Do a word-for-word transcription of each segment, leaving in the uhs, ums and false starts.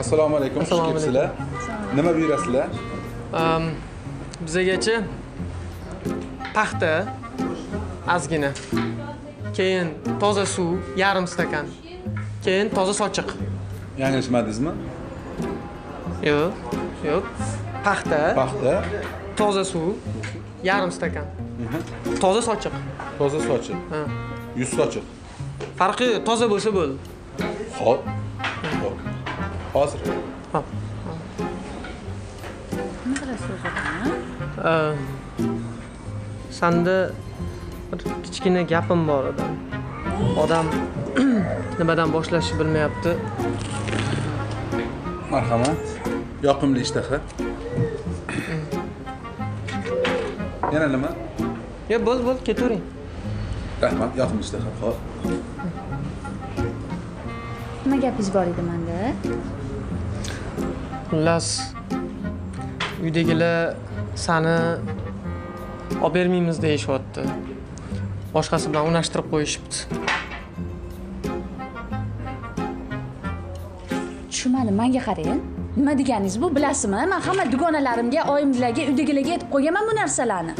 Assalomu alaykum. Xush kelibsizlar. Nima buyurasizlar? Bizagacha paxta azgina. Keyin toza suv yarım stakan. Keyin toza sochiq. Yanglishmadingizmi? Yo'q, yo'q. Paxta, paxta, toza suv yarım stakan. Toza sochiq. Toza sochiq. Ha. yuz sochiq. Farqi toza bo'lsa bo'ldi. Xo'p. Hazır. Ha. Ne kadar soruyorsun? Ee, sende bir kichkina gapim bor edi. Odam nimadan boshlashni bilmayapti. Marhamat. Yoqimli ishtaha. Yana nima? Ya bo'l bo'l ketavering. Rahmat, yoqimli ishtaha. Xo'p. Nima gapingiz bor edi menda? Xullas uydagilar sani olib bermaymiz deyishibdi. Boshqasi bilan unashtirib qo'yishibdi. Tushunmadim, menga qarang. Nima deganingiz bu, bilasizmi? Men hamma dugonalarimga, oyimlarga, uydagilarga aytib qo'yganman bu narsalarni.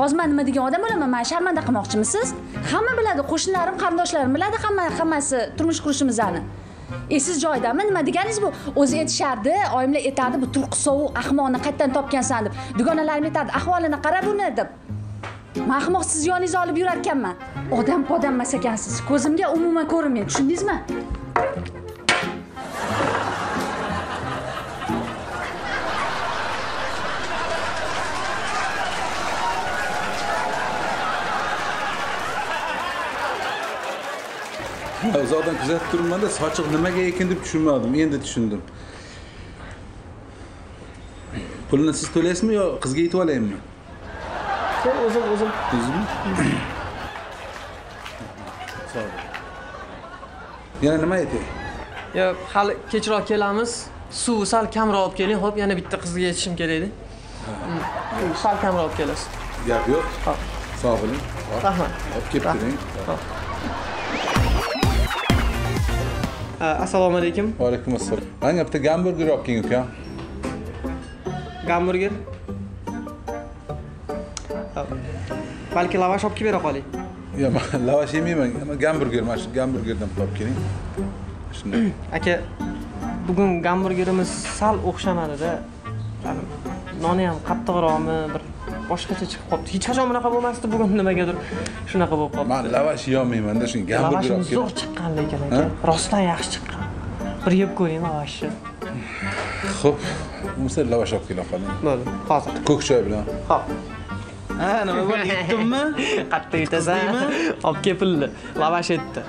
Hozir men nima degan odam bo'laman? Men sharmanda qilmoqchimisiz? Hamma biladi, qo'shnilarim, qarindoshlarim biladi, hamma hammasi turmush qurishimizni. E siz joyidami? Nima deganingiz bu? O'zi aytishardi, oyimlar aytardi, bu turqi sovuq ahmoqni qayerdan topgansan deb. Dugonalarim aytardi, ahvolini qarab buni deb. Men ahmoq siz yoningizga olib yurar ekanman. Odam podammas ekansiz. Ko'zimga umuman ko'rinmaydi, tushundingizmi? Uzoqdan kuzatib turibman da, sochiq nimaga ekin deb tushunmadim, endi tushundim. Pulni siz to'laysizmi yo qizga yetib olaymi? Sen o'zing o'zing o'zingmi? Yana nima ayting? Yo, hali kechroq kelamiz. Suv sal kamroq olib keling, hop, yana bitta qizga yetishim kerakdi. Sal kamroq olib kelasiz. Gap yo'q. Sog' bo'ling. Rahmat. Hop, kelib turing. Assalomu alaykum. Va alaykum assalom. Menga bitta gamburger olib keling, uka. Gamburger? Balki lavash olib kelib bera qoling. Yo'q, men lavash yemayman. Gamburger, mana shu gamburgerdan olib keling. Shunday. Aka, bugun gamburgerimiz sal o'xshamadi-da. Noni ham qattiqroqmi, bir boshqacha chiqib qopti. Hech qachon bunaqa bo'lmasdi, bugun nimagadir shunaqa bo'lib qopti. Men lavash yemayman-da, shun gamburger olib keldim. Zo'r chiqqan lekin aka, rostdan yaxshi chiqqan. Bir yeb ko'ring lavashni. Xo'p, bo'lsa lavash olib kelib qoling. Bo'ldi, hozir. Ko'k choy bilan. Xo'p. Ha, nima bo'ldi, yetdimmi? Qattiq yetasanmi? Olib kel pulni. Lavash etdi.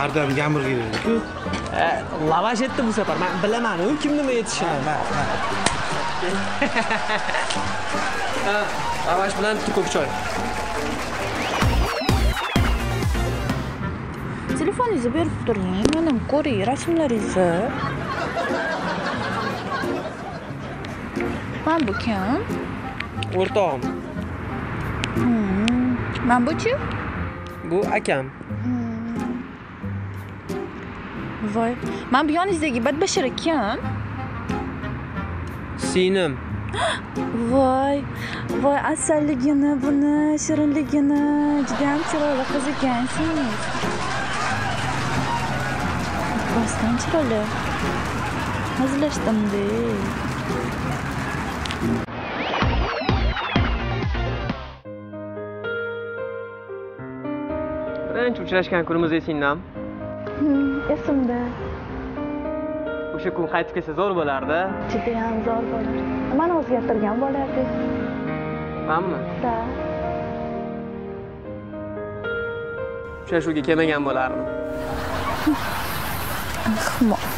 Har doim gamburger yeydi-ku. Lavash etdi bu safar. Men bilaman, u kim nima yetishini. Lavash bilan ko'k choy. Telefoningizni berib turing, men ham ko'ray rasmlaringizni. Men bu kim? O'rtog'im. Men bu-chi? Bu akam. Voy, men bu yoningizdagi badbashir kim? Singlim. Voy, voy asalligini, buni, shirinligini, juda ham chiroyli qiz ekansiz. Rostdan chiroyli. Hazillashdim-da. Birinchi uchrashgan kunimiz esingdami? Esimda. O'sha kun qaytib kelsa zo'r bo'lardi. Juda ham zo'r bo'lardi. Nimani o'zgartirgan bo'lardi? Menmi? Ha. Uchrashuvga kelmagan bo'lardim. Ahmoq.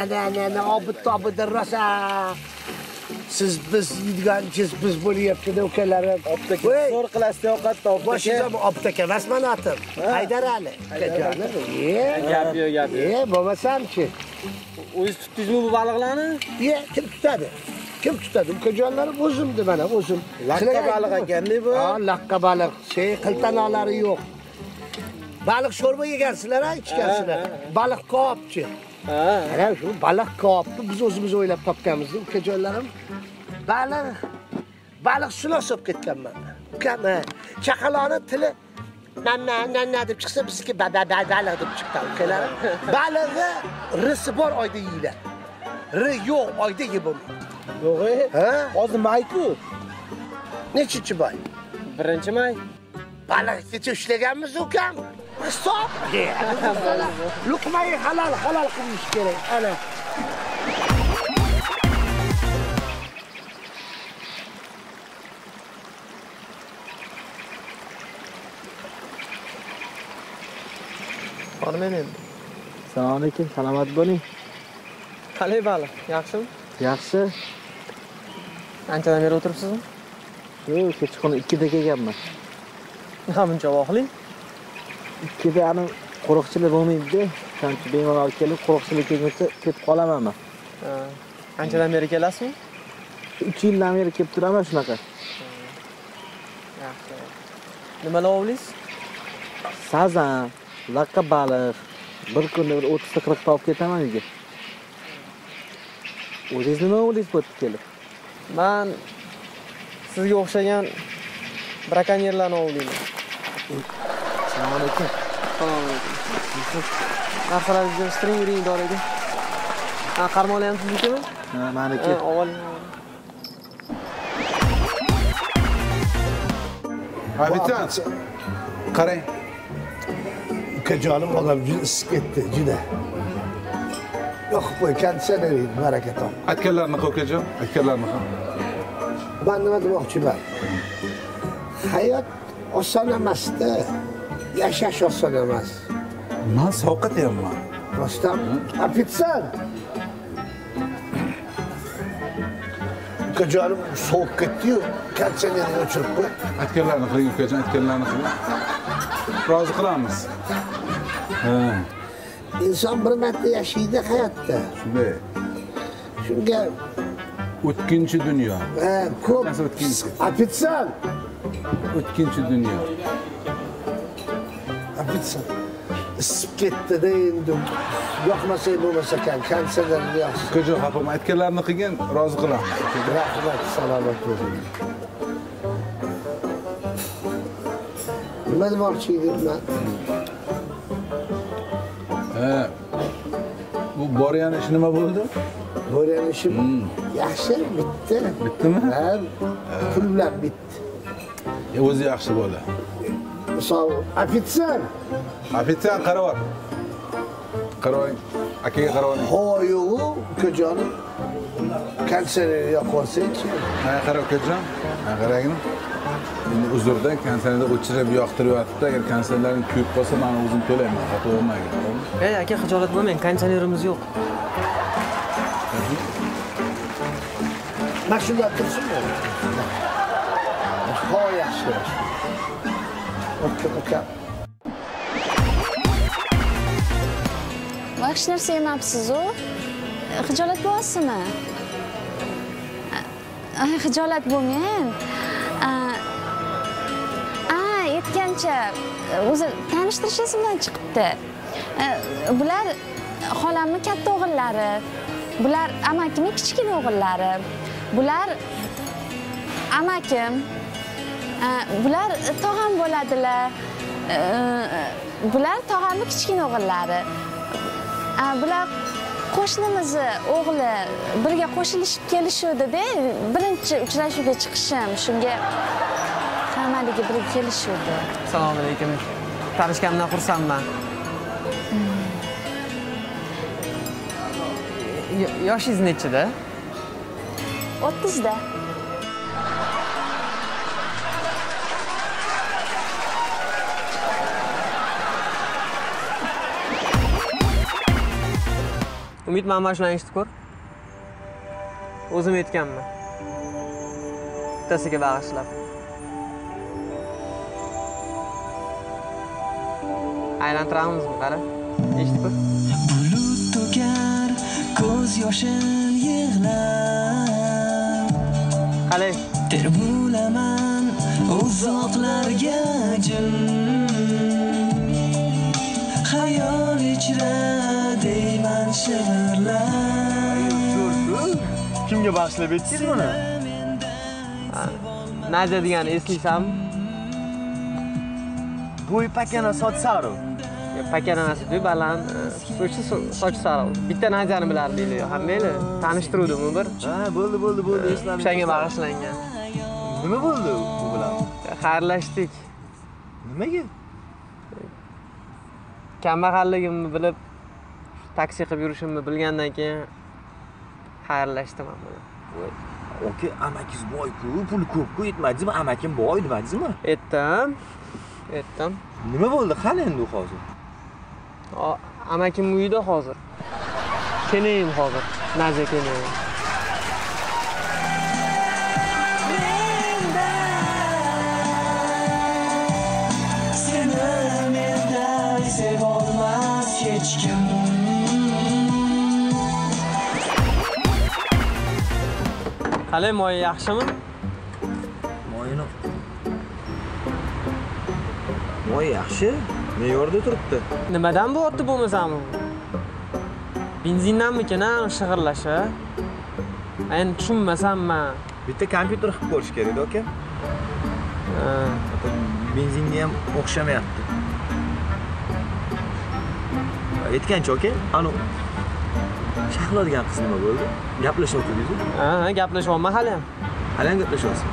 Ana, ana, obid tobid rosa. Siz biz yidganchiz biz bo'lyapti-da ukalarim. Obtaka zo'r qilasizda ovqat topib. Boshingizda obtaka emasman atim. Haydar Ali. Gap yo'q, gap yo'q. E, bo'lmasam-chi. O'zingiz tutdingizmi bu baliqlarni? Yo'q, kim tutadi? Kim tutadım? Kocanları uzumdu bana, uzum. Lakka balığı kendi bu. Ha, lakka balık. Şey, kıltanaları yok. Balık çorba yegensiler ha, içgensiler. Balık kaapçı. Ha. Yani şu balık kaaptı, biz özümüz oylap tapkamızdı. Kocanlarım balık, balık suna sop gittim ben. Çakalanın tili, nenne, nenne deyip çıksa biz ki balık deyip çıktı. Balığı rısı var ayda yiyiler. Rı yok ayda yibim. Yok he? Ha? Azı may bu. Neçinci may? Birinci may. Balık eti işlegenmiz ukam. Stop! Lukmayı halal halal kılmış gerek. Ana. Hanım emin. Selamünaleyküm, selamat bo'ling. Qalay balı, yaxşımı? Yaxşı. Anchadan beri o'tiribsizmi? Yo'q, kechqurun ikkida kelganman. Ha, buncha vaqtli. ikkida ani qo'riqchilik bo'lmaydi-da. Qancha bemalol kelib qo'riqchilik kelguncha ketib qolaman men. Ha. Anchadan beri kelasizmi? uch yildan beri kelib turaman shunaqa. Yaxshi. Nimalar ovlaysiz? Sazan, laqqa baliq. Bir kunda o'ttiz qirq topib ketaman uyga. O'zingiz nima o'ylaysiz bu kelib? Men sizga o'xshagan brakonyerlarni o'ylayman. Assalomu alaykum. Narxlaringizni string ring doraydi. Ha, qarmoqlar ham siznikimi? Ha, meniki. Avval. Habitat. Qarang. Ukajonim odamni isib ketdi juda. Yo'q, qo'y, kendisi de değil, merak etme. Atkeller mi kokacağım? Atkeller mi? Ben ne demek ben? Hayat o sanamazdı, yaşaş o sanamaz. Nasıl hakikaten mi? Dostum, hafifsen. Kocağım soğuk gitti, kendisi de uçurup koy. Atkeller mi koyun, kocağım, atkeller mi koyun? Razı kılamız. İnsan bir mette yaşaydı hayatta. Şimdi? Çünkü... Utkinci dünya. He, kop. Nasıl utkinci? Afitsan. Utkinci dünya. Afitsan. Isıp gitti de indim. Yakmasaydı olmasakken, kanserlerini yaksın. Kıcı kapım, etkilerini kıyın, razı kılam. Rahmet, salamet olun. Ben bakçıydım ben. He, bu Boryan işini mi buldu? Boryan işim hmm. Yaxşı bitti. Bitti mi? He, kullar bitti. Ya o'zi yaxshi bo'ldi. Misol, ofitser. Ofitser, qara var. Qara var, akaga qara var. Ho, yo'q, ukajonim. Kanserni yo'q qilsak-chi. Mana qara ukajon, mana qaragin. Endi uzurdan kanserda o'chirib yoqtiryapti. Agar kanserlaring ko'p bo'lsa, men o'zim to'layman, xato bo'lmaydi. Ey aka, xijolat bo'lmang, kanserimiz yo'q. Mana shunda tursinmi? Ho, yaxshi. O'tib o'tib. Vaqt narsa yemabsiz-u? Xijolat bo'lasizmi? Ay, xijolat bo'lmang. Yetgancha o'zi tanishtirishimdan chiqibdi. Bular xolamning katta o'g'illari, bular amakimning kichkina o'g'illari, bular amakim, bular tog'am bo'ladilar, bular tog'amning kichkina o'g'illari, bular qo'shnimizni o'g'li, birga qo'shilishib kelishuvdi-da, birinchi uchrashuvga chiqishim, shunga Hammaga bir kelishuvdi. Assalomualaykum. Tanishganimdan xursandman. Yoshingiz nechida? o'ttizda. Umid, men mana shuni eshitib ko'r. O'zim aytganman. Bittasiga bag'ishlab. Aylantiramiz bu qara. Eshitib ko'r. Bulut to'kar, ko'z yoshin yig'lar. Aley. Termulaman uzaklarga jim, hayal içra deyman şehrler. Kimga bağışlab etsiz buni? Naja degan eslasam. Bu pakana sotsaro. Pakana nasib balan, soch sochsaro. Bitta najani bilar deydi. Hammangni tanishtiruvdim u bir. Ha, bo'ldi, bo'ldi, bo'ldi. Eslamga. Shanga bag'ishlangan. Nima bo'ldi u bilan? Xayrlashdik. Nimaga? Kambag'alligimni bilib, taksi qilib yurishimni bilgandan keyin xayrlashdim men bilan. Okey, amakiz boy-ku, pul ko'p-ku, yetmadimi? Amakim boy, demadingizmi? Etdim. Etdim. Nima bo'ldi? Qani endi hozir? Amakim uyida hozir. Keling hozir. Naja keling. Seni mendan sevolmas hech kim. Hali moya yaxshimi? Moyani. Moya yaxshi. Me'yorda turibdi. Nimadan bo'tdi bo'lmasam? Benzindanmikan shig'irlashi? Men tushunmasamman. Bitta kompyuter qilib ko'rish kerak aka. Benzinga ham o'xshamayapti. Aytgancha aka, anu Şahlardan kız nima bo'ldi? Gaplashib o'tirdingiz-ku? Ha, gaplashyapman hali ham. Hali ham gaplashyapsiz.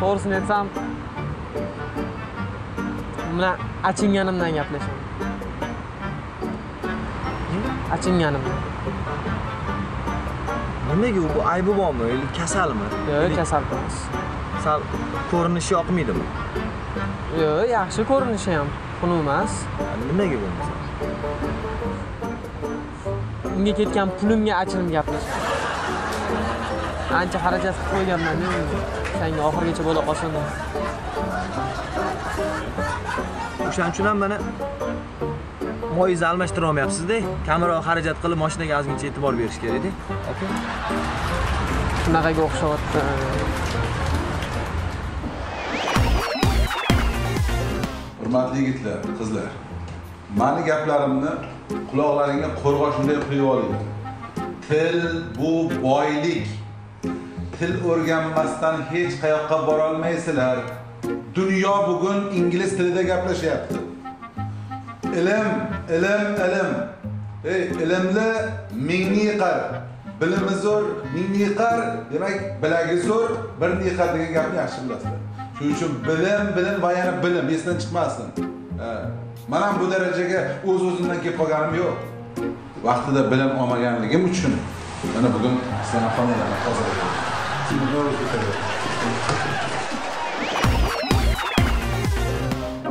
To'g'risini aytsam, men achinganimdan gaplashaman. Achinganimdan. Nimaga bu aybi bormi? Kasalmi? Yo'q, kasal emas. Sal ko'rinishi yoqmaydimi? Yo'q, yaxshi ko'rinishi ham. Xunuk emas. Nimaga bo'lmasa? Unga ketgan pulimga achinib gaplashdim. Ancha xarajat qo'yganman, senga oxirgacha bo'la qolsandim. O'shaning uchun ham mana moyizni almashtira olmayapsiz-da. Kamroq xarajat qilib mashinaga ozgincha e'tibor berish kerak-da. Okay. Shunaqaga o'xshatdi. Hurmatli yigitlar, qizlar. Meni gaplarimni quloqlaringga qo'rg'osh unday qo'yib oling. Til bu boylik. Til o'rganmasdan hech qayoqqa bora olmaysizlar. Dunyo bugun ingliz tilida gaplashyapti. Ilm, ilm, ilm. Ey, ilmli mingni yiqar. Bilimi zo'r, mingni yiqar, demak, bilagi zo'r, bir yiqar degan gapni yaxshi bilasizlar. Shuning uchun bilim, bilim va yana bilim esdan chiqmasin. Men ham bu darajaga o'z-o'zimdan kelib qolganim yo'q. Vaqtida bilim olmaganligim uchun mana bugun sizlarga hammaga hozir bo'laman.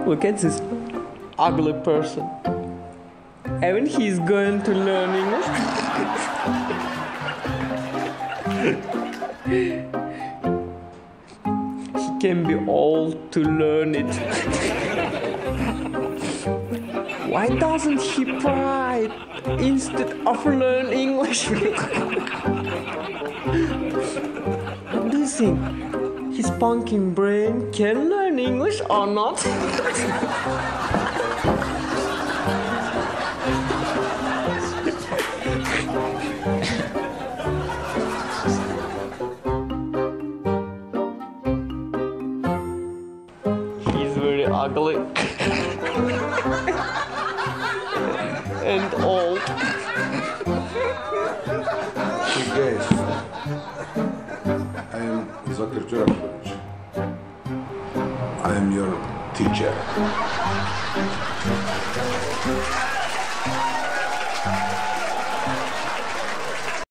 Look at this ugly person. Even he is going to learn English. He can be old to learn it. Why doesn't he pride instead of learn English? What do you think? His pumpkin brain can learn English or not? He's very ugly. And old. Hey guys, I am Zokir Ochildiyev. I am your teacher.